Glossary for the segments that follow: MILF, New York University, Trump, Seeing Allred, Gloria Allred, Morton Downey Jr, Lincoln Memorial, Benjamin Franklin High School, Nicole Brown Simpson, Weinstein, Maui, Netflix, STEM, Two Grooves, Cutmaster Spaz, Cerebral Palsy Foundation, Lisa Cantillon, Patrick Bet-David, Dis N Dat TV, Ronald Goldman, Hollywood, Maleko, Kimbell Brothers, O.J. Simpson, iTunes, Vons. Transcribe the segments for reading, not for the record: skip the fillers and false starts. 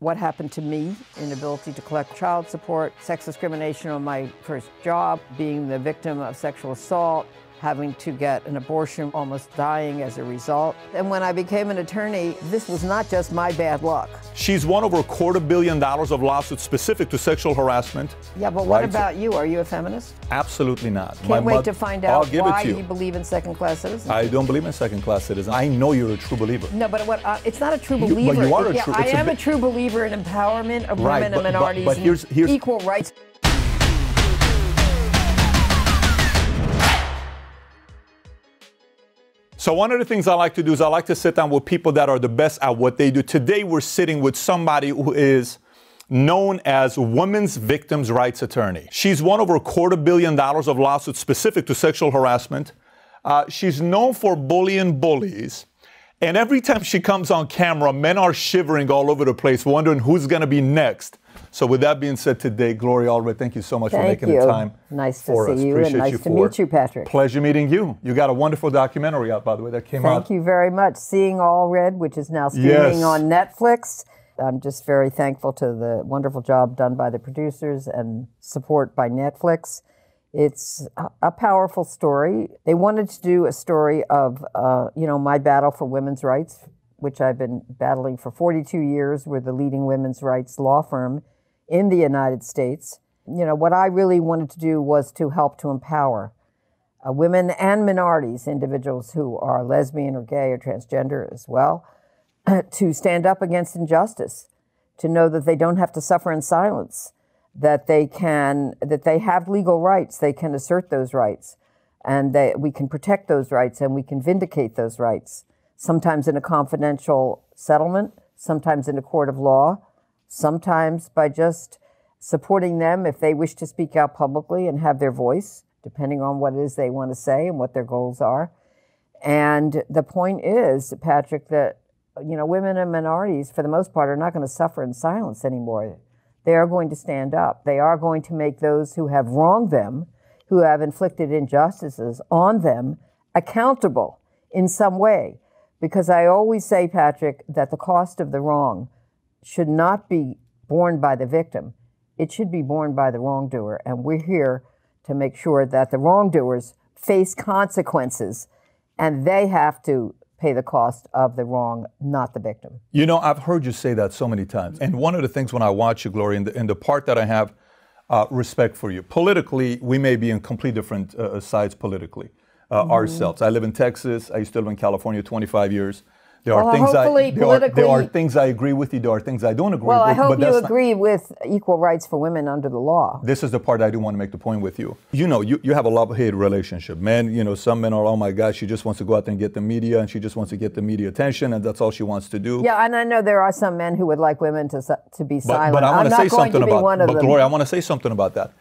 what happened to me, inability to collect child support, sex discrimination on my first job, being the victim of sexual assault, having to get an abortion, almost dying as a result. And when I became an attorney, this was not just my bad luck. She's won over $250 million of lawsuits specific to sexual harassment. Yeah, but what about you? Are you a feminist? Absolutely not. Can't wait to find out why you believe in second-class citizens. I don't believe in second-class citizens. I know you're a true believer. No, but it's not a true believer. But you are a true believer. I am a true believer in empowerment of women and minorities, but here's equal rights. So one of the things I like to do is I like to sit down with people that are the best at what they do. Today, we're sitting with somebody who is known as women's victims' rights attorney. She's won over $250 million of lawsuits specific to sexual harassment. She's known for bullying bullies. And every time she comes on camera, men are shivering all over the place, wondering who's going to be next. So with that being said, today, Gloria Allred, thank you so much for making the time. Nice to see you, and nice to meet you, Patrick. Pleasure meeting you. You got a wonderful documentary out, by the way, that came out. Thank you very much. Seeing Allred, which is now streaming on Netflix. I'm just very thankful to the wonderful job done by the producers and support by Netflix. It's a powerful story. They wanted to do a story of, you know, my battle for women's rights, which I've been battling for 42 years. We're the leading women's rights law firm in the United States. You know, what I really wanted to do was to help to empower women and minorities, individuals who are lesbian or gay or transgender as well, to stand up against injustice, to know that they don't have to suffer in silence, that they can, that they have legal rights, they can assert those rights, and that we can protect those rights and we can vindicate those rights, sometimes in a confidential settlement, sometimes in a court of law, sometimes by just supporting them if they wish to speak out publicly and have their voice, depending on what it is they want to say and what their goals are. And the point is, Patrick, that, you know, women and minorities, for the most part, are not going to suffer in silence anymore. They are going to stand up. They are going to make those who have wronged them, who have inflicted injustices on them, accountable in some way. Because I always say, Patrick, that the cost of the wrong should not be borne by the victim. It should be borne by the wrongdoer. And we're here to make sure that the wrongdoers face consequences, and they have to pay the cost of the wrong, not the victim. You know, I've heard you say that so many times. And one of the things when I watch you, Gloria, and the part that I have respect for you, politically, we may be in complete different sides politically ourselves. I live in Texas. I used to live in California 25 years. There are things I agree with you. There are things I don't agree with. Well, I hope you agree with equal rights for women under the law. This is the part I do want to make the point with you. You know, you have a love-hate relationship. Men, you know, some men are, oh my God, she just wants to go out there and get the media, and she just wants to get the media attention, and that's all she wants to do. Yeah, and I know there are some men who would like women to be silent. But I want to say something about that. But Gloria, I want to say something about that.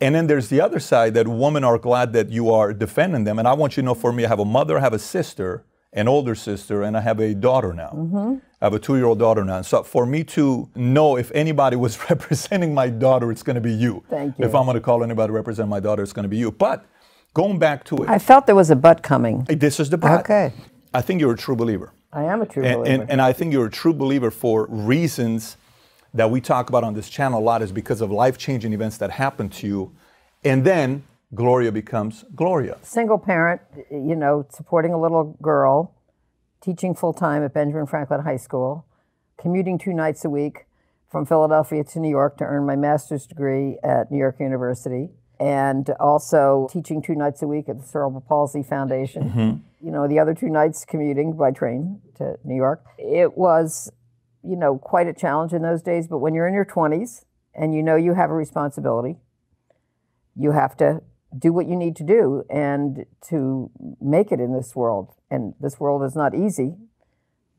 And then there's the other side that women are glad that you are defending them. And I want you to know, for me, I have a mother, I have a sister, an older sister, and I have a daughter now. I have a 2-year-old daughter now. And so for me to know if anybody was representing my daughter, it's going to be you. Thank you. If I'm going to call anybody to represent my daughter, it's going to be you. But going back to it. I felt there was a but coming. This is the but. Okay. I think you're a true believer. I am a true believer. And I think you're a true believer for reasons that we talk about on this channel a lot, is because of life-changing events that happened to you. And then Gloria becomes Gloria. Single parent, you know, supporting a little girl, teaching full-time at Benjamin Franklin High School, commuting 2 nights a week from Philadelphia to New York to earn my master's degree at New York University, and also teaching 2 nights a week at the Cerebral Palsy Foundation. You know, the other 2 nights commuting by train to New York. It was, you know, quite a challenge in those days, but when you're in your 20s and you know you have a responsibility, you have to do what you need to do and to make it in this world. And this world is not easy,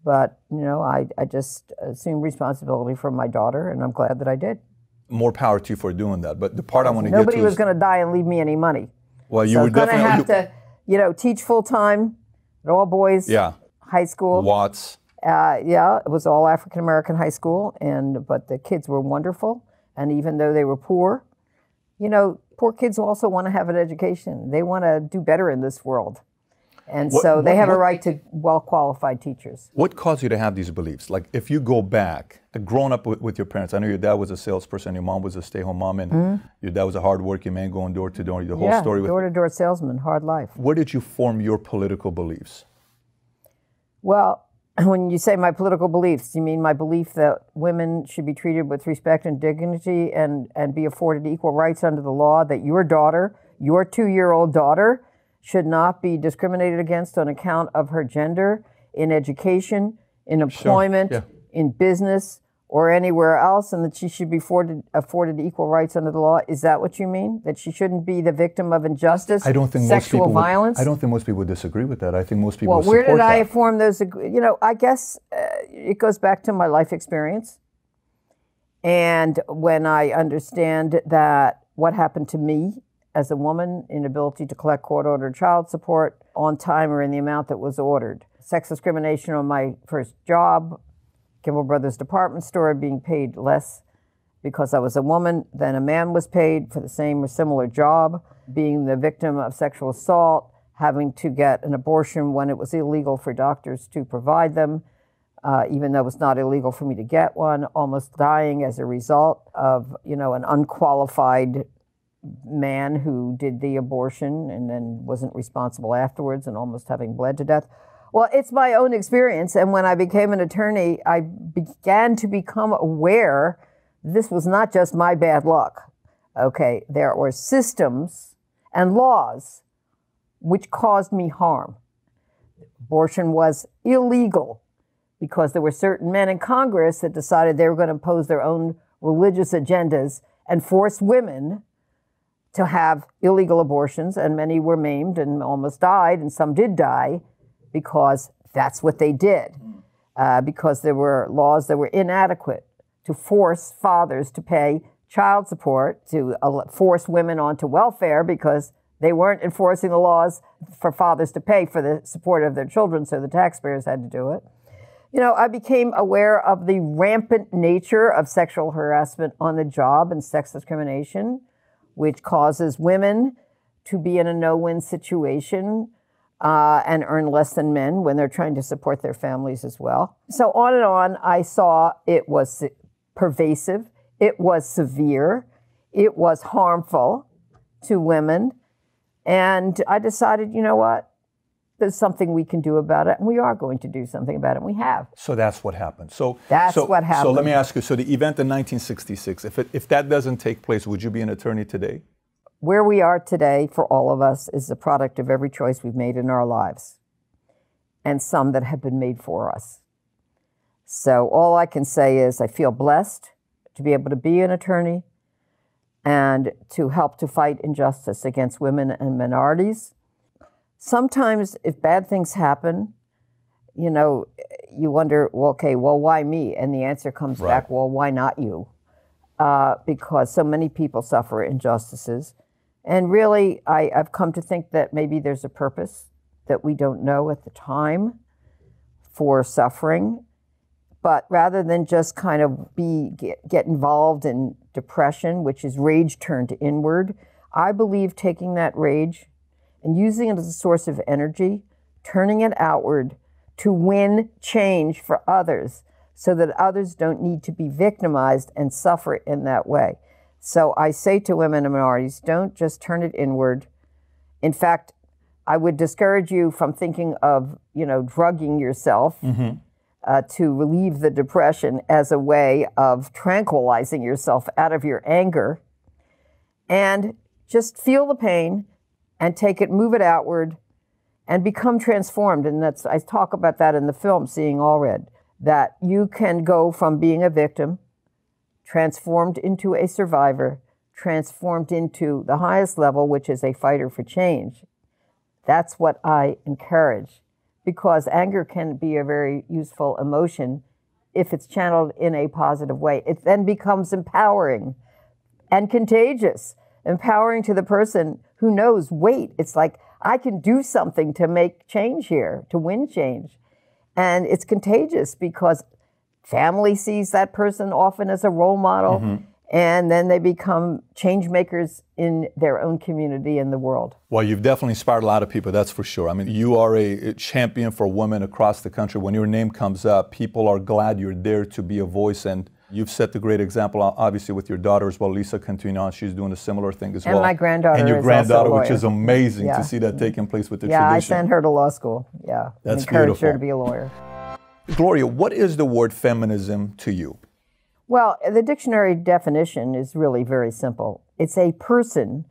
but, you know, I just assumed responsibility for my daughter, and I'm glad that I did. More power to you for doing that. But the part I want to get to is... Nobody was going to die and leave me any money. Well, you were definitely... So I was going to have to, you know, teach full-time at all boys high school. Watts. Yeah, it was all African-American high school, but the kids were wonderful. And even though they were poor, you know, poor kids also want to have an education. They want to do better in this world. And so they have a right to well-qualified teachers. What caused you to have these beliefs? Like, if you go back, growing up with your parents, I know your dad was a salesperson, your mom was a stay-home mom, and your dad was a hard-working man going door-to-door, the whole story. Yeah, door-to-door salesman, hard life. Where did you form your political beliefs? Well, when you say my political beliefs, you mean my belief that women should be treated with respect and dignity and be afforded equal rights under the law, that your daughter, your two-year-old daughter, should not be discriminated against on account of her gender in education, in employment, in business, or anywhere else, and that she should be afforded equal rights under the law. Is that what you mean? That she shouldn't be the victim of injustice, sexual violence? I don't think most people would disagree with that. I think most people would support that. Well, where did I form those? You know, I guess it goes back to my life experience. And when I understand that what happened to me as a woman, inability to collect court-ordered child support on time or in the amount that was ordered, sex discrimination on my first job, Kimbell Brothers department store, being paid less because I was a woman than a man was paid for the same or similar job, being the victim of sexual assault, having to get an abortion when it was illegal for doctors to provide them, even though it was not illegal for me to get one, almost dying as a result of, you know, an unqualified man who did the abortion and then wasn't responsible afterwards and almost having bled to death. Well, it's my own experience, and when I became an attorney, I began to become aware this was not just my bad luck. Okay, there were systems and laws which caused me harm. Abortion was illegal because there were certain men in Congress that decided they were going to impose their own religious agendas and force women to have illegal abortions, and many were maimed and almost died, and some did die, because that's what they did, because there were laws that were inadequate to force fathers to pay child support, to force women onto welfare because they weren't enforcing the laws for fathers to pay for the support of their children, so the taxpayers had to do it. You know, I became aware of the rampant nature of sexual harassment on the job and sex discrimination, which causes women to be in a no-win situation and earn less than men when they're trying to support their families as well. So on and on, I saw it was pervasive, it was severe, it was harmful to women. And I decided, you know what, there's something we can do about it, and we are going to do something about it, and we have. So that's what happened. So let me ask you, so the event in 1966, if that doesn't take place, would you be an attorney today? Where we are today for all of us is the product of every choice we've made in our lives, and some that have been made for us. So all I can say is I feel blessed to be able to be an attorney and to help to fight injustice against women and minorities. Sometimes if bad things happen, you know, you wonder, well, okay, well, why me? And the answer comes back, well, why not you? Because so many people suffer injustices. And really, I've come to think that maybe there's a purpose that we don't know at the time for suffering. But rather than just kind of get involved in depression, which is rage turned inward, I believe taking that rage and using it as a source of energy, turning it outward to win change for others so that others don't need to be victimized and suffer in that way. So I say to women and minorities, don't just turn it inward. In fact, I would discourage you from thinking of, you know, drugging yourself to relieve the depression as a way of tranquilizing yourself out of your anger. And just feel the pain and take it, move it outward, and become transformed. And that's, I talk about that in the film, Seeing Allred, that you can go from being a victim, transformed into a survivor, transformed into the highest level, which is a fighter for change. That's what I encourage, because anger can be a very useful emotion if it's channeled in a positive way. It then becomes empowering and contagious, empowering to the person who knows, wait, it's like, I can do something to make change here, to win change. And it's contagious because family sees that person often as a role model, And then they become change makers in their own community and the world. Well, you've definitely inspired a lot of people, that's for sure. I mean, you are a champion for women across the country. When your name comes up, people are glad you're there to be a voice. And you've set the great example, obviously, with your daughter as well. Lisa Cantillon, she's doing a similar thing as well. And my granddaughter. And your granddaughter, which is amazing to see that taking place with the tradition. Yeah, I sent her to law school. Yeah. That's beautiful. Encouraged her to be a lawyer. Gloria, what is the word feminism to you? Well, the dictionary definition is really very simple. It's a person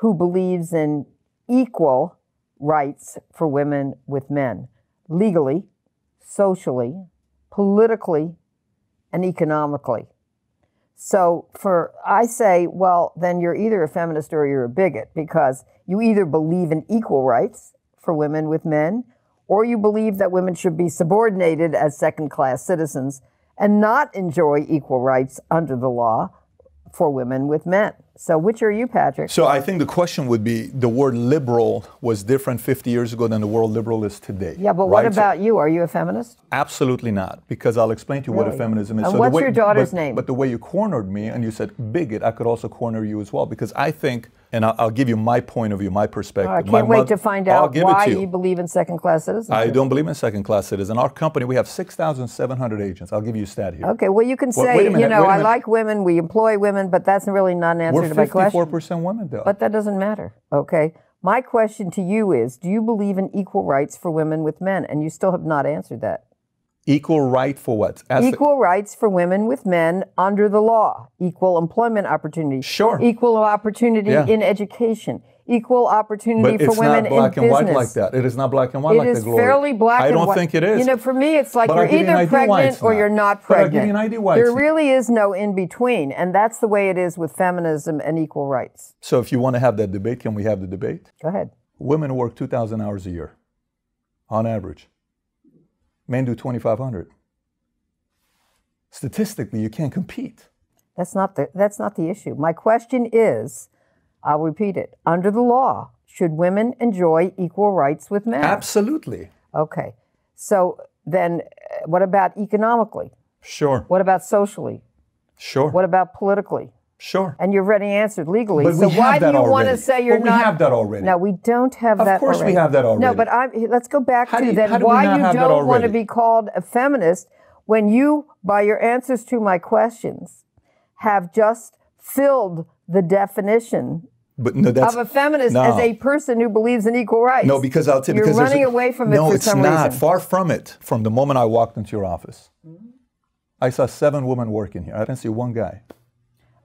who believes in equal rights for women with men, legally, socially, politically, and economically. So I say, well, then you're either a feminist or you're a bigot, because you either believe in equal rights for women with men, or you believe that women should be subordinated as second-class citizens and not enjoy equal rights under the law for women with men. So which are you, Patrick? So I think the question would be, the word liberal was different 50 years ago than the word liberal is today. Yeah, but right? What about you? Are you a feminist? Absolutely not, because I'll explain to you what a feminism is. And so what's your daughter's name? But the way you cornered me and you said bigot, I could also corner you as well, because I think, and I'll give you my point of view, my perspective. I can't wait to find out why you believe in second-class citizens. I don't believe in second-class citizens. Our company, we have 6,700 agents. I'll give you a stat here. Okay, well, you can say, you know, I like women, we employ women, but that's really not an answer to my question. We're 54% women, though. But that doesn't matter, okay? My question to you is, do you believe in equal rights for women with men? And you still have not answered that. Equal right for what? Equal rights for women with men under the law. Equal employment opportunity. Sure. Equal opportunity in education. Equal opportunity for women in business. But it's not black and white like that. It is not black and white like that, Gloria. It is fairly black and white. I don't think it is. You know, for me, it's like you're either pregnant or you're not pregnant. But I'll give you an idea why it's not. There really is no in-between, and that's the way it is with feminism and equal rights. So if you want to have that debate, can we have the debate? Go ahead. Women work 2,000 hours a year, on average. Men do 2,500. Statistically, you can't compete. That's not the issue. My question is, I'll repeat it, under the law, should women enjoy equal rights with men? Absolutely. Okay. So then what about economically? Sure. What about socially? Sure. What about politically? Sure. And you've already answered legally. But so why do you want to say you're not? We have that already. No, we don't have that already. Of course we have that already. No, but let's go back to then why you don't want to be called a feminist when you, by your answers to my questions, have just filled the definition of a feminist as a person who believes in equal rights. No, because I'll tell you, because you're running away from it for some reason. No, it's not. Far from it. From the moment I walked into your office, I saw 7 women working here. I didn't see one guy.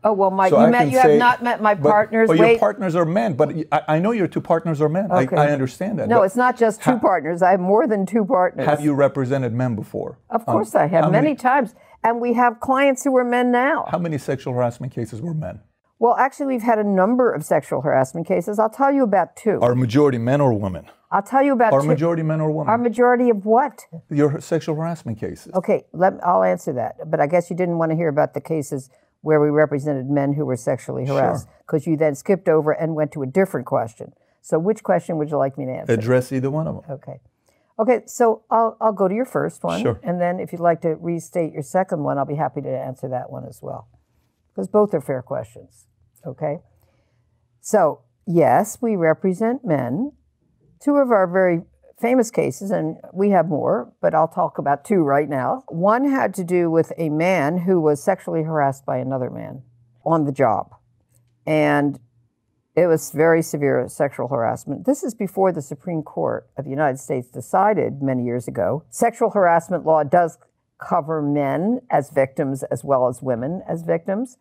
Oh, well, Mike, so you have not met my partners. But your partners are men. But I know your two partners are men. Okay. I understand that. No, it's not just two partners. I have more than two partners. Have you represented men before? Of course I have, many times. And we have clients who are men now. How many sexual harassment cases were men? Well, actually, we've had a number of sexual harassment cases. I'll tell you about 2. Are majority men or women? I'll tell you about 2. Are majority men or women? Are majority of what? Your sexual harassment cases. Okay, I'll answer that. But I guess you didn't want to hear about the cases where we represented men who were sexually harassed, because you then skipped over and went to a different question. So which question would you like me to answer? Address either one of them. Okay. Okay, so I'll go to your first one, and then if you'd like to restate your second one, I'll be happy to answer that one as well, because both are fair questions, okay? So, yes, we represent men. 2 of our very famous cases, and we have more, but I'll talk about 2 right now. 1 had to do with a man who was sexually harassed by another man on the job. And it was very severe sexual harassment. This is before the Supreme Court of the United States decided many years ago, sexual harassment law does cover men as victims as well as women as victims.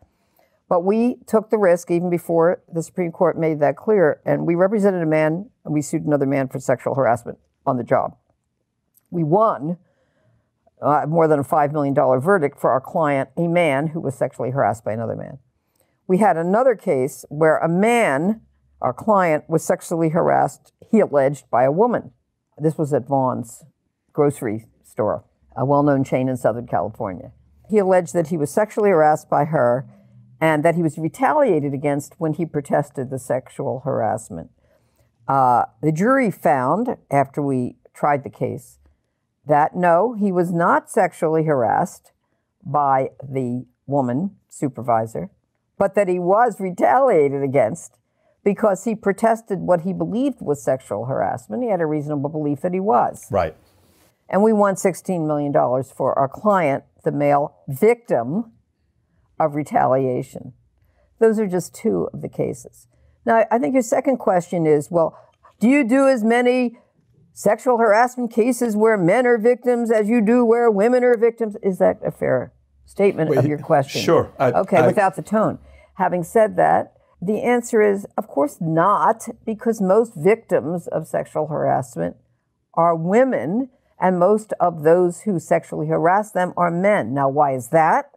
But we took the risk even before the Supreme Court made that clear, and we represented a man, and we sued another man for sexual harassment on the job. We won more than a $5 million verdict for our client, a man who was sexually harassed by another man. We had another case where a man, our client, was sexually harassed, he alleged, by a woman. This was at Vons grocery store, a well-known chain in Southern California. He alleged that he was sexually harassed by her and that he was retaliated against when he protested the sexual harassment. The jury found, after we tried the case, that no, he was not sexually harassed by the woman supervisor, but that he was retaliated against because he protested what he believed was sexual harassment. He had a reasonable belief that he was. Right. And we won $16 million for our client, the male victim of retaliation. Those are just two of the cases. Now, I think your second question is, well, do you do as many sexual harassment cases where men are victims as you do where women are victims? Is that a fair statement of your question? Sure. Okay, without the tone. Having said that, the answer is, of course not, because most victims of sexual harassment are women, and most of those who sexually harass them are men. Now, why is that?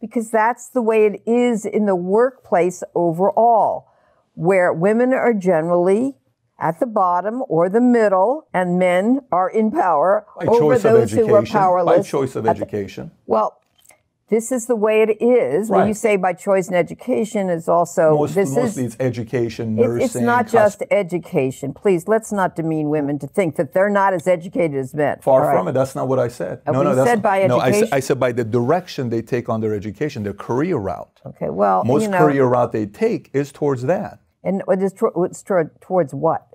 Because that's the way it is in the workplace overall, where women are generally at the bottom or the middle, and men are in power over those who are powerless. By choice of education. Well, this is the way it is. Right. When you say by choice and education, is also mostly it's education, nursing. It's not just education. Please, let's not demean women to think that they're not as educated as men. Far from it. That's not what I said. No, that's said by education. No, I said by the direction they take on their education, their career route. Okay. Well, most career route they take is towards that. And it's towards what?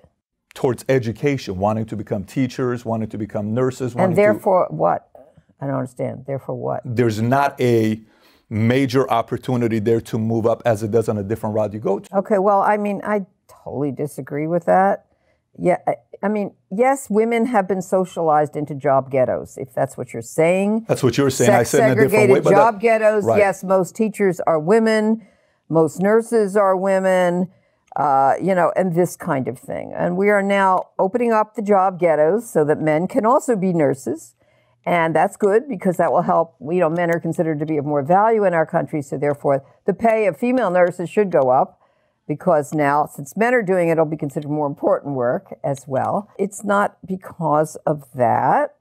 Towards education, wanting to become teachers, wanting to become nurses, and therefore what? I don't understand. Therefore what? There's not a major opportunity there to move up as it does on a different route you go to. Okay, well, I mean, I totally disagree with that. Yeah, I mean, yes, women have been socialized into job ghettos, if that's what you're saying. That's what you're saying. Sex I said in a different way. But job ghettos, right. Yes, most teachers are women, most nurses are women, you know, and this kind of thing. And we are now opening up the job ghettos so that men can also be nurses. And that's good because that will help, you know, men are considered to be of more value in our country, so therefore the pay of female nurses should go up because now, since men are doing it, it'll be considered more important work as well. It's not because of that.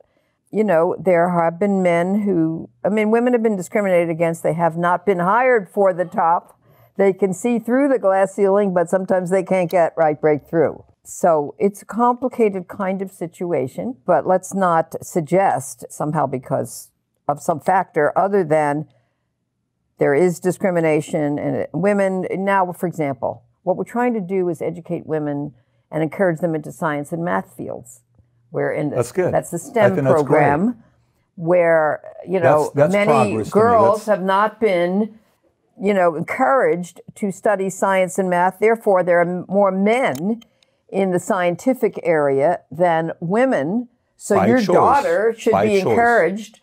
You know, there have been men who, I mean, women have been discriminated against. They have not been hired for the top. They can see through the glass ceiling, but sometimes they can't break through. So it's a complicated kind of situation, but let's not suggest somehow because of some factor other than there is discrimination and women. Now, for example, what we're trying to do is educate women and encourage them into science and math fields. We're in this. That's good. That's the STEM program where, you know, many girls have not been, you know, encouraged to study science and math. Therefore, there are more men in the scientific area than women. So your daughter should be encouraged.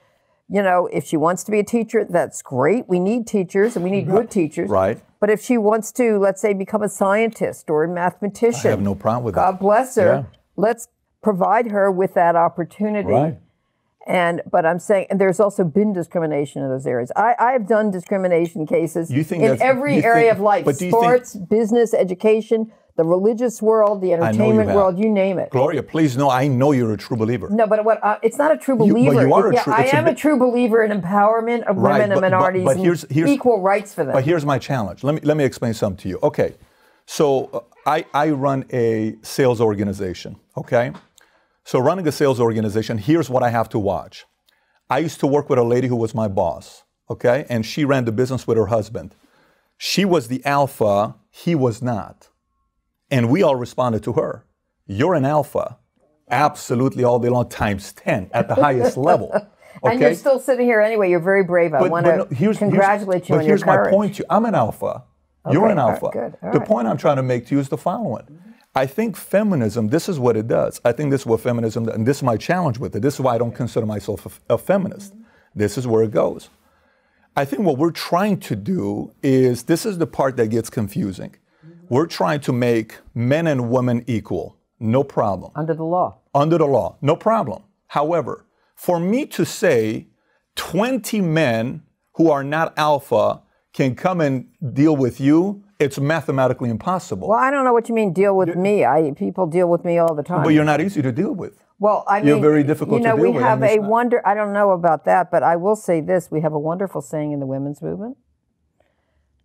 You know, if she wants to be a teacher, that's great. We need teachers and we need good teachers. Right. But if she wants to, let's say, become a scientist or a mathematician, I have no problem with that. God bless her. Yeah. Let's provide her with that opportunity. Right. But I'm saying, and there's also been discrimination in those areas. I have done discrimination cases in every area of life, sports, business, education, the religious world, the entertainment world, you name it. Gloria, please know, I know you're a true believer. No, but it's not a true believer. Well, you are I am a true believer in empowerment of women and minorities and equal rights for them. But here's my challenge. Let me explain something to you. Okay, so I run a sales organization, okay? So running a sales organization, here's what I have to watch. I used to work with a lady who was my boss, okay? And she ran the business with her husband. She was the alpha, he was not. And we all responded to her. You're an alpha, absolutely all day long, times 10 at the highest level. Okay? And you're still sitting here anyway. You're very brave. I want to congratulate you on your courage. But here's my point to you. I'm an alpha. Okay, you're an alpha. Right, the point I'm trying to make to you is the following. I think feminism, this is what it does. I think this is what feminism does, and this is my challenge with it. This is why I don't consider myself a feminist. This is where it goes. I think what we're trying to do is, this is the part that gets confusing. We're trying to make men and women equal. No problem. Under the law. Under the law. No problem. However, for me to say 20 men who are not alpha can come and deal with you, it's mathematically impossible. Well, I don't know what you mean, deal with me. People deal with me all the time. But you're not easy to deal with. Well, I mean, you're very difficult to deal with. You know, we have a I don't know about that, but I will say this. We have a wonderful saying in the women's movement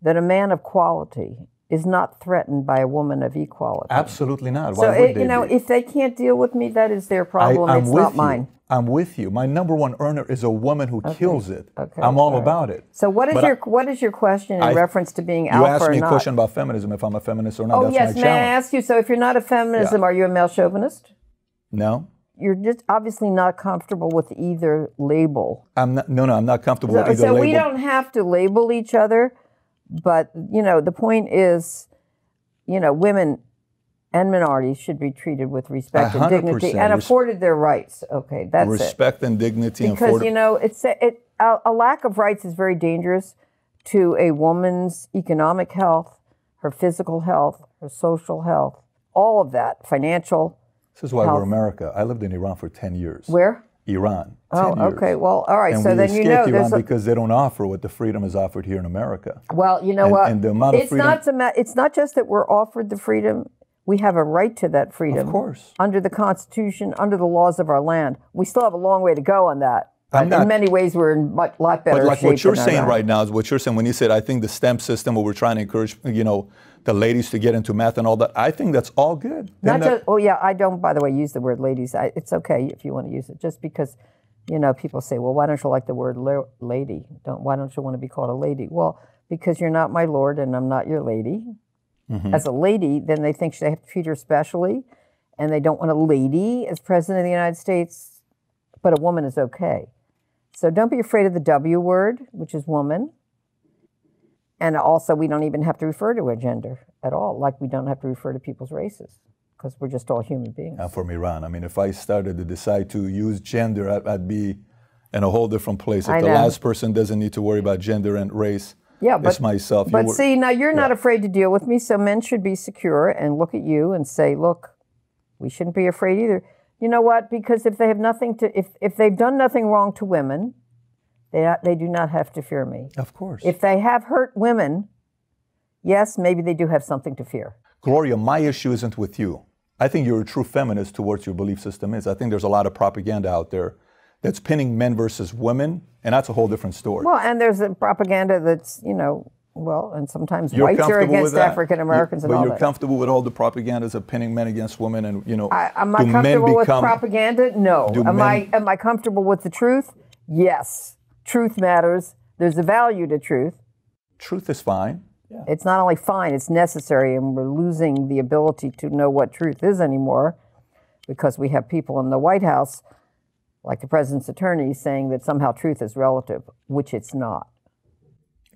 that a man of quality is not threatened by a woman of equality. Absolutely not. So, if they can't deal with me, that is their problem. It's not mine. I'm with you. My number one earner is a woman who kills it. I'm all about it. So what is your question in reference to being alpha or not? You asked me a question about feminism, if I'm a feminist or not. Oh, yes. May I ask you, so if you're not a feminism, are you a male chauvinist? No. You're just obviously not comfortable with either label. I'm not comfortable with either label. So we don't have to label each other. But, the point is, women and minorities should be treated with respect and dignity and afforded their rights. Okay, that's it. Respect and dignity. Because, a lack of rights is very dangerous to a woman's economic health, her physical health, her social health, all of that, financial. This is why we're America. I lived in Iran for 10 years. Where? Iran. Oh, okay. Well, all right. So then Iran because they don't offer what the freedom is offered here in America. Well, what? And the amount of freedom. It's not just that we're offered the freedom. We have a right to that freedom. Of course. Under the Constitution, under the laws of our land. We still have a long way to go on that. In many ways, we're in a lot better shape. But like what you're saying right now is what you're saying when you said, I think the STEM system where we're trying to encourage, the ladies to get into math and all that. I think that's all good. I don't, by the way, use the word ladies. It's okay if you want to use it. Just because, people say, well, why don't you like the word lady? Why don't you want to be called a lady? Well, because you're not my lord and I'm not your lady. Mm-hmm. As a lady, then they think they have to treat her specially. And they don't want a lady as president of the United States. But a woman is okay. So don't be afraid of the W word, which is woman. And also, we don't even have to refer to a gender at all, like we don't have to refer to people's races, because we're just all human beings. I'm from Iran. If I started to decide to use gender, I'd be in a whole different place. If the last person doesn't need to worry about gender and race, it's myself. But see, now you're not afraid to deal with me, so men should be secure and look at you and say, look, we shouldn't be afraid either. You know what? Because if they have nothing to, if they've done nothing wrong to women, they do not have to fear me. Of course. If they have hurt women, yes, maybe they do have something to fear. Gloria, my issue isn't with you. I think you're a true feminist towards your belief system is. I think there's a lot of propaganda out there that's pinning men versus women, and that's a whole different story. Well, and there's the propaganda that's, and sometimes whites are against African Americans and all that. But you're comfortable with all the propagandas of pinning men against women and, Am I comfortable with propaganda? No. Am I comfortable with the truth? Yes. Truth matters. There's a value to truth. Truth is fine. Yeah. It's not only fine, it's necessary, and we're losing the ability to know what truth is anymore because we have people in the White House, like the president's attorney, saying that somehow truth is relative, which it's not.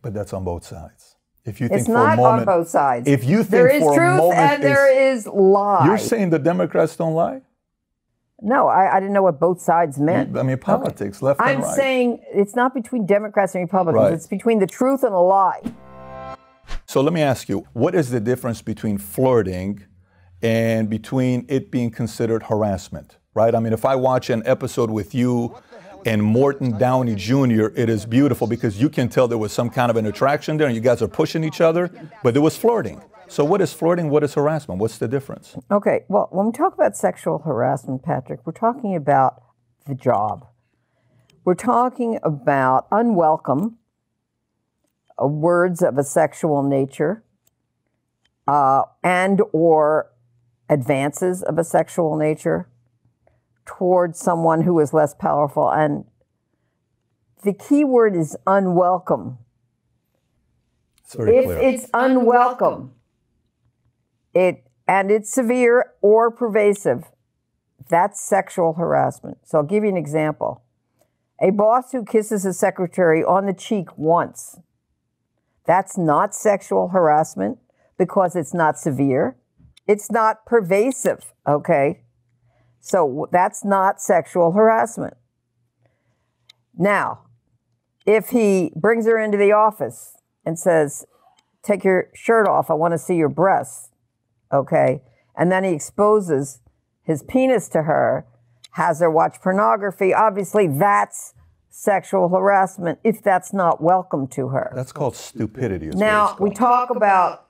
But that's on both sides. If you think it's not on both sides. If you think there is truth and there is lie. You're saying the Democrats don't lie? No, I didn't know what both sides meant. Politics, left and right. I'm saying it's not between Democrats and Republicans. Right. It's between the truth and the lie. So let me ask you, what is the difference between flirting and between it being considered harassment, right? If I watch an episode with you and Morton Downey Jr., it is beautiful because you can tell there was some kind of an attraction there and you guys are pushing each other, but there was flirting. So what is flirting? What is harassment? What's the difference? Okay, well, when we talk about sexual harassment, Patrick, we're talking about the job. We're talking about unwelcome words of a sexual nature and or advances of a sexual nature towards someone who is less powerful. And the key word is unwelcome. If it's unwelcome, it's severe or pervasive, that's sexual harassment. So I'll give you an example. A boss who kisses a secretary on the cheek once, that's not sexual harassment because it's not severe. It's not pervasive, okay? So that's not sexual harassment. Now, if he brings her into the office and says, take your shirt off, I want to see your breasts, okay? And then he exposes his penis to her, has her watch pornography. Obviously, that's sexual harassment if that's not welcome to her. That's called stupidity. Now, we talk about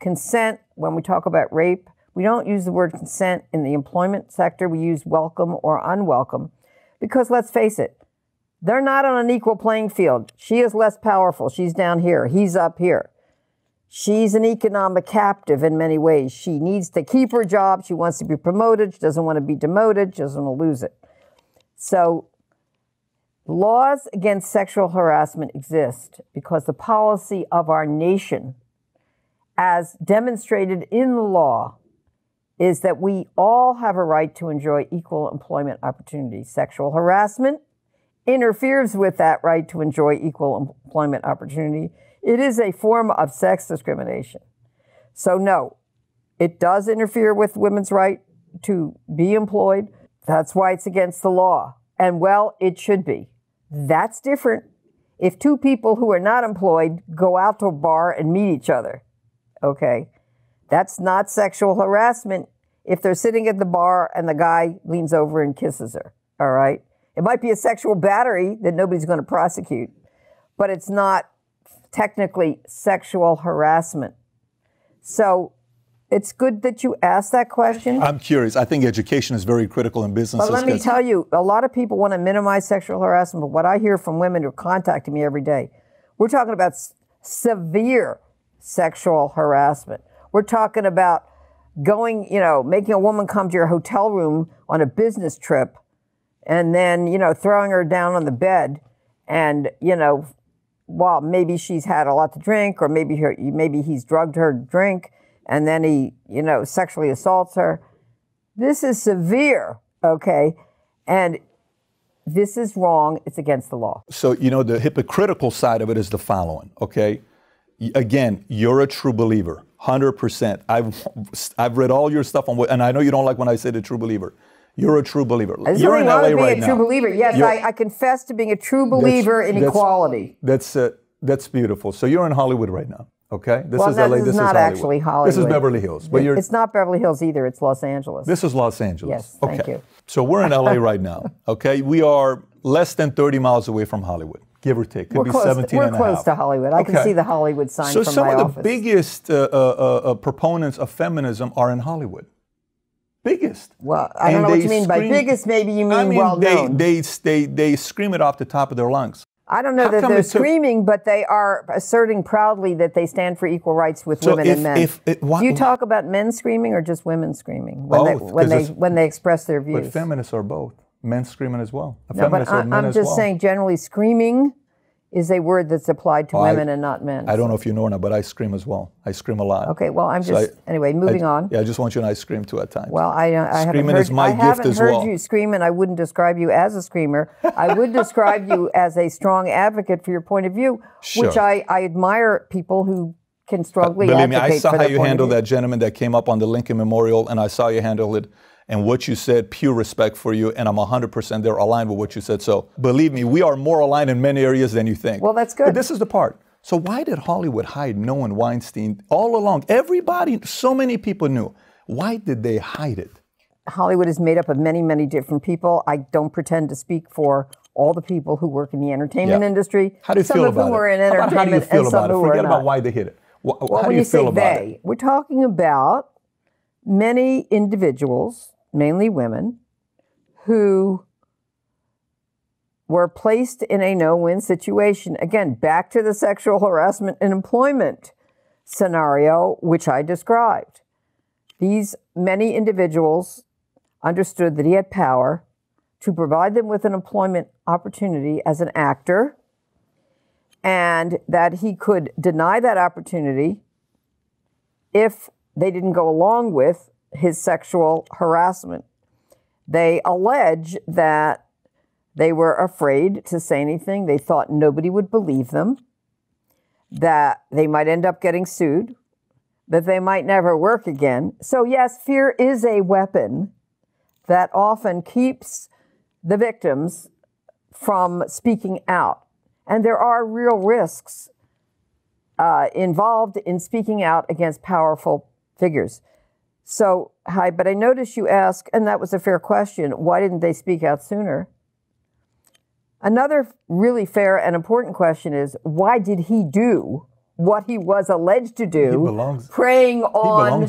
consent when we talk about rape. We don't use the word consent in the employment sector. We use welcome or unwelcome because, let's face it, they're not on an equal playing field. She is less powerful. She's down here. He's up here. She's an economic captive in many ways. She needs to keep her job. She wants to be promoted. She doesn't want to be demoted. She doesn't want to lose it. So laws against sexual harassment exist because the policy of our nation, as demonstrated in the law, is that we all have a right to enjoy equal employment opportunities. Sexual harassment interferes with that right to enjoy equal employment opportunity. It is a form of sex discrimination. So no, it does interfere with women's right to be employed. That's why it's against the law. And well, it should be. That's different if two people who are not employed go out to a bar and meet each other. Okay, that's not sexual harassment if they're sitting at the bar and the guy leans over and kisses her, all right? It might be a sexual battery that nobody's going to prosecute, but it's not technically sexual harassment. So it's good that you asked that question. I'm curious. I think education is very critical in businesses. But let me tell you, a lot of people want to minimize sexual harassment, but what I hear from women who are contacting me every day, we're talking about severe sexual harassment. We're talking about going, you know, making a woman come to your hotel room on a business trip and then, you know, throwing her down on the bed and, you know, well, maybe she's had a lot to drink or maybe he's drugged her to drink and then he, you know, sexually assaults her. This is severe, okay? And this is wrong. It's against the law. So, you know, the hypocritical side of it is the following, okay? Again, you're a true believer, 100%. I've read all your stuff on, and I know you don't like when I say the true believer. You're a true believer. You're in LA right now. I'm a true believer. Yes, I confess to being a true believer in equality. That's beautiful. So you're in Hollywood right now, okay? This is LA. This is not actually Hollywood. This is Beverly Hills. But it's not Beverly Hills either. It's Los Angeles. This is Los Angeles. Yes, thank you. So we're in LA right now, okay? We are less than 30 miles away from Hollywood. Give or take, could be 17 and a half. We're close to Hollywood. I can see the Hollywood sign from my office. So some of the biggest proponents of feminism are in Hollywood. Biggest. Well, I don't know what you mean by biggest. Maybe you mean well known. They scream it off the top of their lungs. I don't know that they're screaming, but they are asserting proudly that they stand for equal rights with women and men. Do you talk about men screaming or just women screaming when they express their views? But feminists are both. Men screaming as well. No, but I'm just saying generally screaming is a word that's applied to women and not men. I don't know if you know or not, but I scream as well. I scream a lot. Okay, well, I'm just, anyway, moving on. Yeah, I just want you and I scream too at times. Well, I haven't heard you scream, and I wouldn't describe you as a screamer. I would describe you as a strong advocate for your point of view, sure. Which I admire people who can strongly advocate for their point of view. Believe me, I saw how you handled that gentleman that came up on the Lincoln Memorial, and I saw you handle it. And what you said, pure respect for you, and I'm 100% there aligned with what you said. So believe me, we are more aligned in many areas than you think. Well, that's good. But this is the part. So why did Hollywood hide knowing Weinstein all along? Everybody, so many people knew. Why did they hide it? Hollywood is made up of many, many different people. I don't pretend to speak for all the people who work in the entertainment industry. How do you feel about it? Some of whom were in entertainment, how do you feel about it? Forget about why they hid it. Well, how do you feel about it? We're talking about many individuals, mainly women, who were placed in a no-win situation. Again, back to the sexual harassment and employment scenario, which I described. These many individuals understood that he had power to provide them with an employment opportunity as an actor, and that he could deny that opportunity if they didn't go along with his sexual harassment. They allege that they were afraid to say anything. They thought nobody would believe them, that they might end up getting sued, that they might never work again. So yes, fear is a weapon that often keeps the victims from speaking out. And there are real risks involved in speaking out against powerful figures. So, but I noticed you asked, and that was a fair question, why didn't they speak out sooner? Another really fair and important question is, why did he do what he was alleged to do, preying on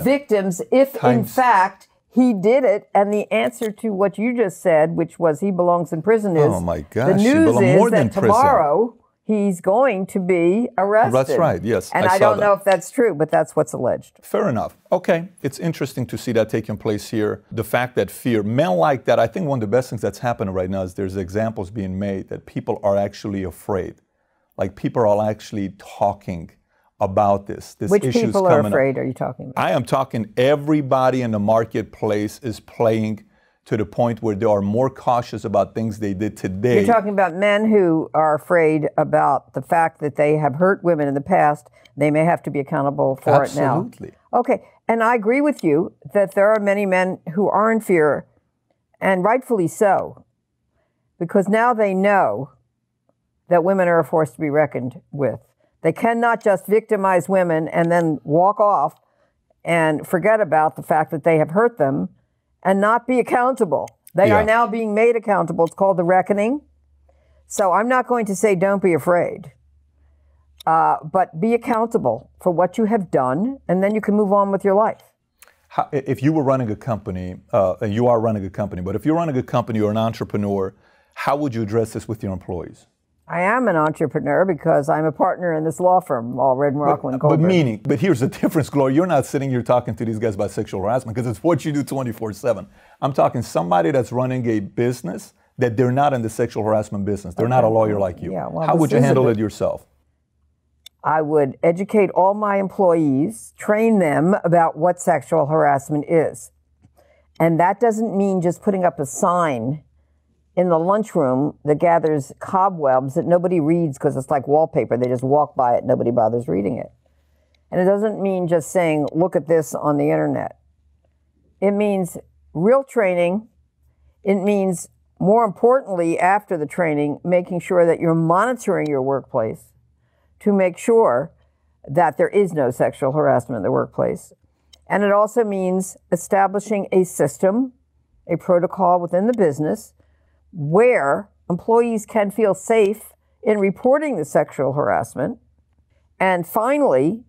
victims, if in fact he did it? And the answer to what you just said, which was he belongs in prison, is, oh my gosh, the news is that tomorrow he's going to be arrested. That's right, yes. And I don't know if that's true, but that's what's alleged. Fair enough. Okay, it's interesting to see that taking place here. The fact that fear, men like that, I think one of the best things that's happening right now is there's examples being made that people are actually afraid. Like people are actually talking about this. Which people are afraid are you talking about? I am talking everybody in the marketplace is playing to the point where they are more cautious about things they did today. You're talking about men who are afraid about the fact that they have hurt women in the past. They may have to be accountable for it now. Absolutely. Okay, and I agree with you that there are many men who are in fear, and rightfully so, because now they know that women are a force to be reckoned with. They cannot just victimize women and then walk off and forget about the fact that they have hurt them and not be accountable. They are now being made accountable. It's called the reckoning. So I'm not going to say don't be afraid, but be accountable for what you have done, and then you can move on with your life. How, if you were running a company, and you are running a company, but if you're running a company or an entrepreneur, how would you address this with your employees? I am an entrepreneur because I'm a partner in this law firm, Allred and Rockland. But here's the difference, Gloria. You're not sitting here talking to these guys about sexual harassment because it's what you do 24/7. I'm talking somebody that's running a business that they're not in the sexual harassment business. They're not a lawyer like you. Yeah, well, how would you handle it yourself? I would educate all my employees, train them about what sexual harassment is. And that doesn't mean just putting up a sign in the lunchroom that gathers cobwebs that nobody reads because it's like wallpaper. They just walk by it, nobody bothers reading it. And it doesn't mean just saying, look at this on the internet. It means real training. It means, more importantly, after the training, making sure that you're monitoring your workplace to make sure that there is no sexual harassment in the workplace. And it also means establishing a system, a protocol within the business where employees can feel safe in reporting the sexual harassment. And finally,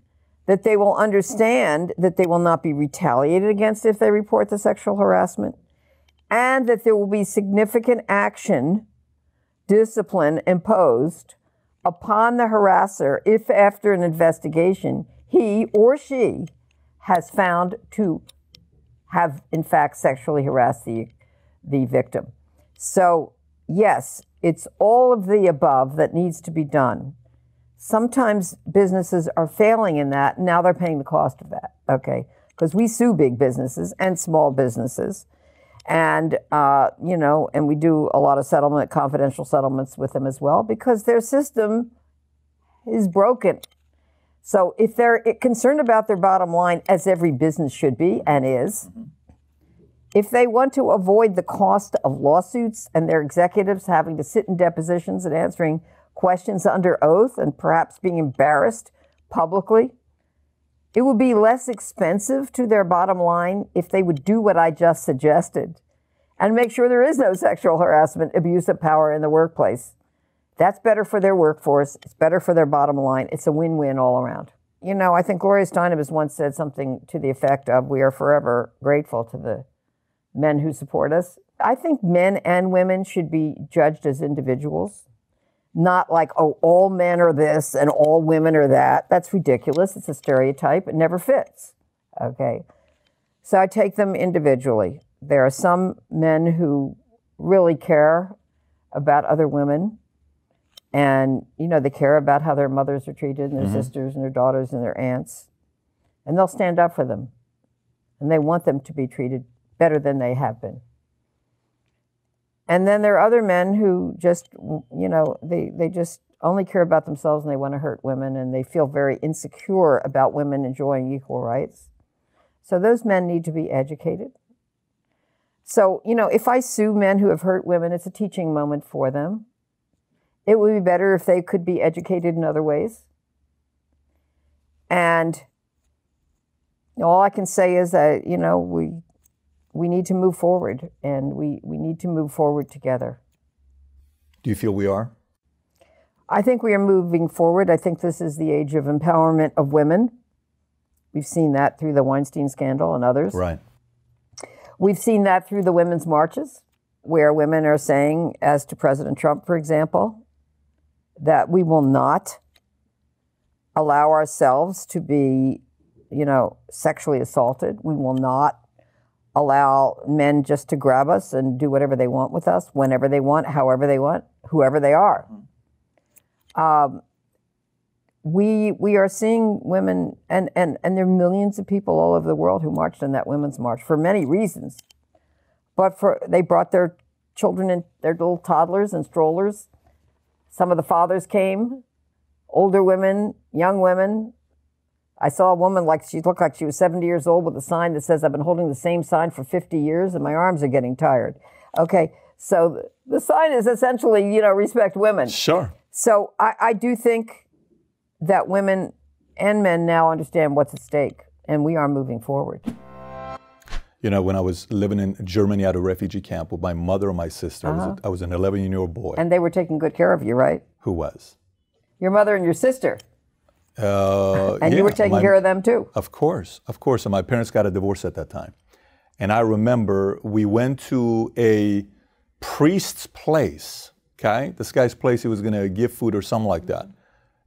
that they will understand that they will not be retaliated against if they report the sexual harassment, and that there will be significant action, discipline imposed upon the harasser if after an investigation, he or she has found to have in fact sexually harassed the victim. So, yes, it's all of the above that needs to be done. Sometimes businesses are failing in that, and now they're paying the cost of that, okay? Because we sue big businesses and small businesses, and, you know, and we do a lot of settlement, confidential settlements with them as well, because their system is broken. So if they're concerned about their bottom line, as every business should be and is, if they want to avoid the cost of lawsuits and their executives having to sit in depositions and answering questions under oath and perhaps being embarrassed publicly, it would be less expensive to their bottom line if they would do what I just suggested and make sure there is no sexual harassment, abuse of power in the workplace. That's better for their workforce. It's better for their bottom line. It's a win-win all around. You know, I think Gloria Steinem has once said something to the effect of, we are forever grateful to the men who support us. I think men and women should be judged as individuals, not like, oh, all men are this and all women are that. That's ridiculous. It's a stereotype. It never fits. Okay. So I take them individually. There are some men who really care about other women, and, you know, they care about how their mothers are treated and their sisters and their daughters and their aunts, and they'll stand up for them, and they want them to be treated better than they have been. And then there are other men who just, you know, they just only care about themselves and they want to hurt women, and they feel very insecure about women enjoying equal rights. So those men need to be educated. So, you know, if I sue men who have hurt women, it's a teaching moment for them. It would be better if they could be educated in other ways. And all I can say is that, you know, we need to move forward, and we need to move forward together. Do you feel we are? I think we are moving forward. I think this is the age of empowerment of women. We've seen that through the Weinstein scandal and others. Right. We've seen that through the women's marches, where women are saying, as to President Trump, for example, that we will not allow ourselves to be, you know, sexually assaulted. We will not allow men just to grab us and do whatever they want with us, whenever they want, however they want, whoever they are. We are seeing women, and there are millions of people all over the world who marched in that women's march for many reasons. But they brought their children and their little toddlers and strollers. Some of the fathers came, older women, young women. I saw a woman, like she looked like she was 70 years old with a sign that says, "I've been holding the same sign for 50 years and my arms are getting tired." Okay, so the sign is essentially, you know, respect women. Sure. So I do think that women and men now understand what's at stake, and we are moving forward. You know, when I was living in Germany at a refugee camp with my mother and my sister, I was an 11-year-old boy. And they were taking good care of you, right? Who was? Your mother and your sister. And you were taking care of them too. Of course, of course. And my parents got a divorce at that time. And I remember we went to a priest's place, okay? This guy's place, he was going to give food or something like that.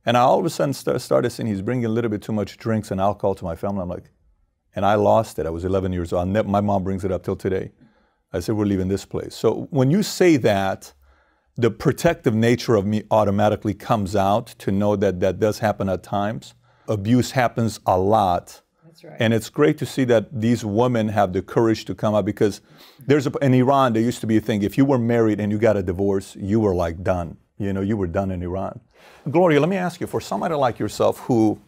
And I all of a sudden started seeing he's bringing a little bit too much drinks and alcohol to my family. I'm like, and I lost it. I was 11 years old. My mom brings it up till today. I said, we're leaving this place. So when you say that, the protective nature of me automatically comes out to know that that does happen at times. Abuse happens a lot. That's right. And it's great to see that these women have the courage to come out, because there's in Iran, there used to be a thing, if you were married and you got a divorce, you were like done. You know, you were done in Iran. Gloria, let me ask you, for somebody like yourself who,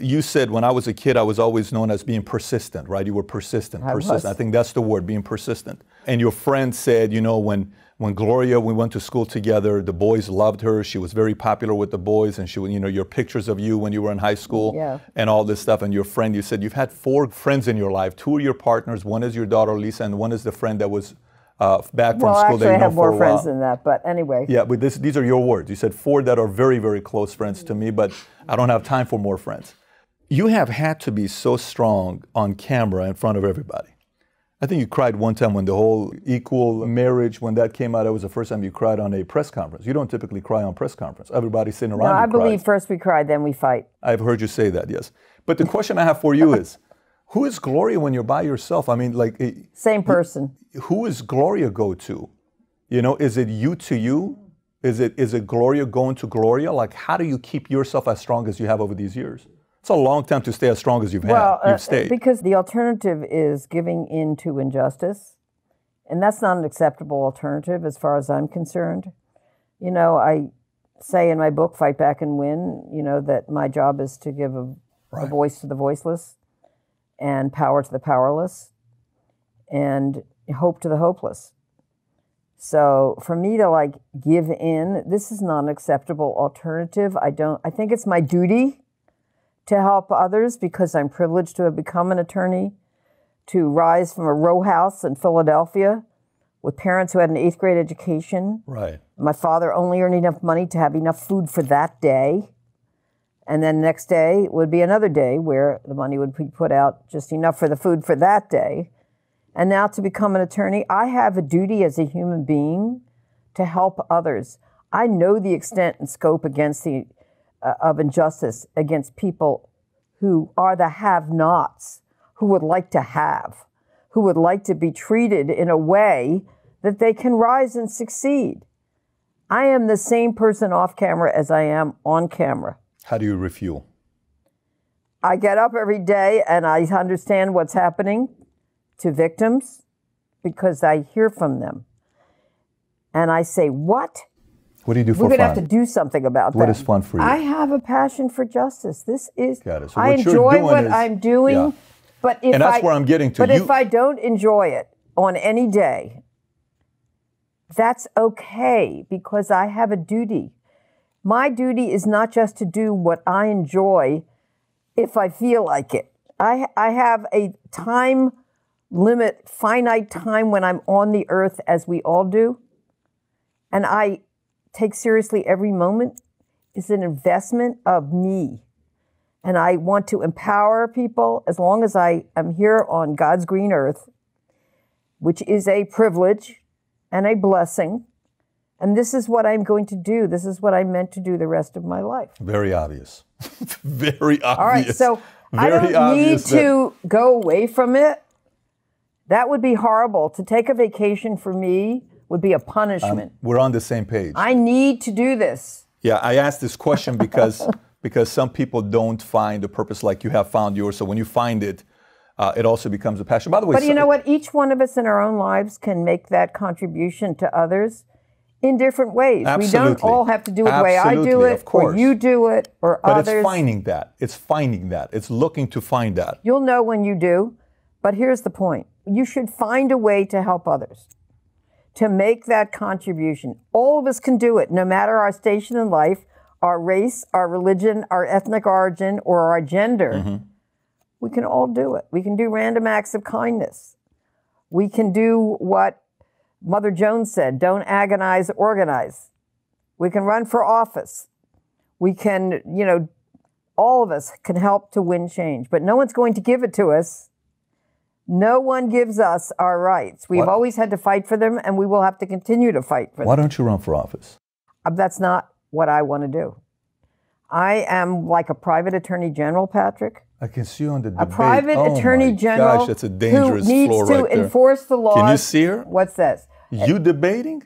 you said when I was a kid, I was always known as being persistent, right? You were persistent, I think that's the word, being persistent. And your friend said, you know, when Gloria, we went to school together, the boys loved her. She was very popular with the boys, and she, you know, your pictures of you when you were in high school and all this stuff. And your friend, you said you've had 4 friends in your life. 2 are your partners. 1 is your daughter, Lisa, and 1 is the friend that was back from school. Well, actually, I have more friends than that, but anyway. Yeah, but these are your words. You said 4 that are very, very close friends to me, but I don't have time for more friends. You have had to be so strong on camera in front of everybody. I think you cried one time when the whole equal marriage, when that came out, that was the first time you cried on a press conference. You don't typically cry on press conference. Everybody's sitting around. No, I believe first we cry, then we fight. I've heard you say that, yes. But the question I have for you is, who is Gloria when you're by yourself? I mean, like... Same person. Who is Gloria go to? You know, is it you to you? Is it Gloria going to Gloria? Like, how do you keep yourself as strong as you have over these years? It's a long time to stay as strong as you've had. You've stayed. Because the alternative is giving in to injustice. And that's not an acceptable alternative as far as I'm concerned. You know, I say in my book, Fight Back and Win, you know, that my job is to give a voice to the voiceless, and power to the powerless, and hope to the hopeless. So for me to like give in, this is not an acceptable alternative. I think it's my duty to help others, because I'm privileged to have become an attorney, to rise from a row house in Philadelphia with parents who had an 8th grade education. Right. My father only earned enough money to have enough food for that day. And then next day would be another day where the money would be put out just enough for the food for that day. And now to become an attorney, I have a duty as a human being to help others. I know the extent and scope of injustice against people who are the have-nots, who would like to have, who would like to be treated in a way that they can rise and succeed. I am the same person off camera as I am on camera. How do you refuel? I get up every day and I understand what's happening to victims, because I hear from them. And I say, what? What do you do for fun? We're going to have to do something about that. What is fun for you? I have a passion for justice. This is, so I enjoy what I'm doing, but if if I don't enjoy it on any day, that's okay, because I have a duty. My duty is not just to do what I enjoy if I feel like it. I have a time limit, finite time when I'm on the earth, as we all do. And I take seriously every moment. It's an investment of me. And I want to empower people as long as I am here on God's green earth, which is a privilege and a blessing. And this is what I'm going to do. This is what I meant to do the rest of my life. Very obvious. Very obvious. All right, so I don't need to go away from it. That would be horrible. To take a vacation for me would be a punishment. We're on the same page. I need to do this. Yeah, I asked this question because some people don't find a purpose like you have found yours. So when you find it, it also becomes a passion. By the way, but you know what? Each one of us in our own lives can make that contribution to others in different ways. Absolutely. We don't all have to do it the way I do it, or you do it, or others. But it's finding that. It's finding that. It's looking to find that. You'll know when you do. But here's the point. You should find a way to help others, to make that contribution. All of us can do it, no matter our station in life, our race, our religion, our ethnic origin, or our gender. Mm-hmm. We can all do it. We can do random acts of kindness. We can do what Mother Jones said, don't agonize, organize. We can run for office. We can, you know, all of us can help to win change, but no one's going to give it to us. No one gives us our rights. We've always had to fight for them, and we will have to continue to fight for them. Why don't you run for office? That's not what I want to do. I am like a private attorney general, Patrick. I can see you on the debate. A private attorney general, gosh, that's a dangerous who needs to enforce the laws. Can you see her? What's this? You debating?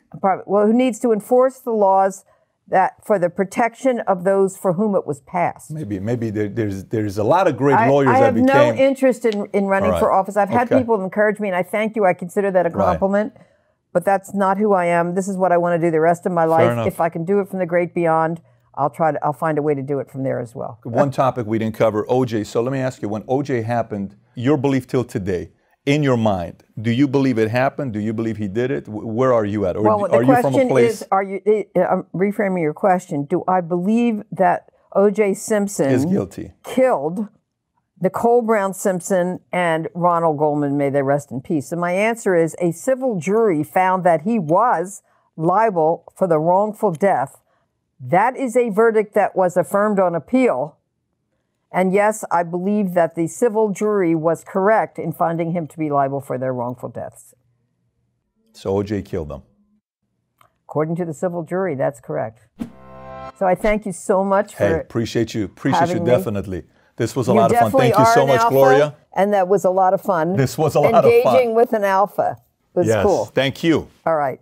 Well, who needs to enforce the laws that for the protection of those for whom it was passed. Maybe there's a lot of great lawyers that became. I have no interest in running for office. I've had people encourage me, and I thank you. I consider that a compliment. Right. But that's not who I am. This is what I want to do the rest of my life. If I can do it from the great beyond, I'll find a way to do it from there as well. One topic we didn't cover, O.J. So let me ask you, when O.J. happened, your belief till today, in your mind, do you believe it happened? Do you believe he did it? Where are you at? Or well, are you from a place? I'm reframing your question. Do I believe that O.J. Simpson is guilty? Killed Nicole Brown Simpson and Ronald Goldman, may they rest in peace. And my answer is a civil jury found that he was liable for the wrongful death. That is a verdict that was affirmed on appeal. And yes, I believe that the civil jury was correct in finding him to be liable for their wrongful deaths. So O.J. killed them. According to the civil jury, that's correct. So I thank you so much for appreciate you. Appreciate you definitely. This was a lot of fun. Thank you so much, Gloria. And that was a lot of fun. This was a lot of fun. Engaging with an alpha. It was cool. Thank you. All right.